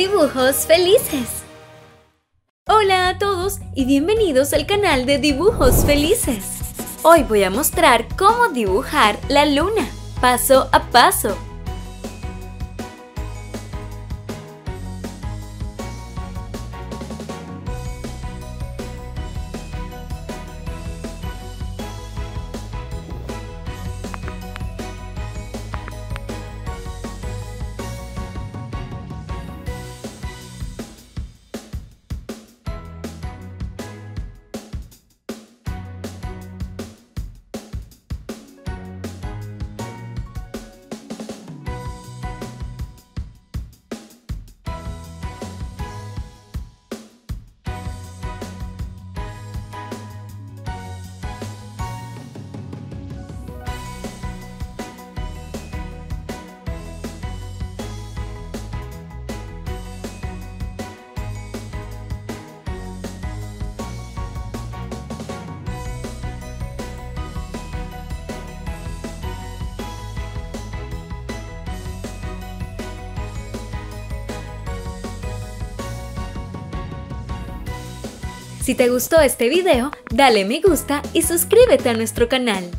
Dibujos Felices. Hola a todos y bienvenidos al canal de Dibujos Felices. Hoy voy a mostrar cómo dibujar la luna, paso a paso. Si te gustó este video, dale me gusta y suscríbete a nuestro canal.